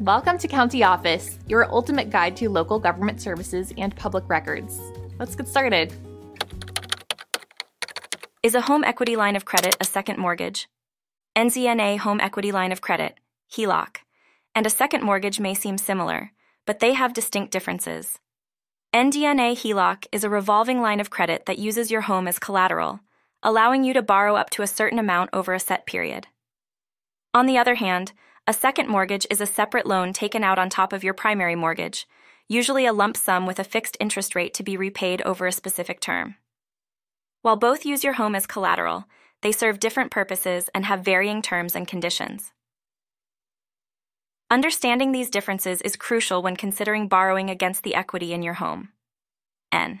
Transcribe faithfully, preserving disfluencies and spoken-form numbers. Welcome to County Office, your ultimate guide to local government services and public records. Let's get started. Is a home equity line of credit a second mortgage? N Z N A home equity line of credit, H E L O C, and a second mortgage may seem similar, but they have distinct differences. N Z N A H E L O C is a revolving line of credit that uses your home as collateral, allowing you to borrow up to a certain amount over a set period. On the other hand, a second mortgage is a separate loan taken out on top of your primary mortgage, usually a lump sum with a fixed interest rate to be repaid over a specific term. While both use your home as collateral, they serve different purposes and have varying terms and conditions. Understanding these differences is crucial when considering borrowing against the equity in your home. N.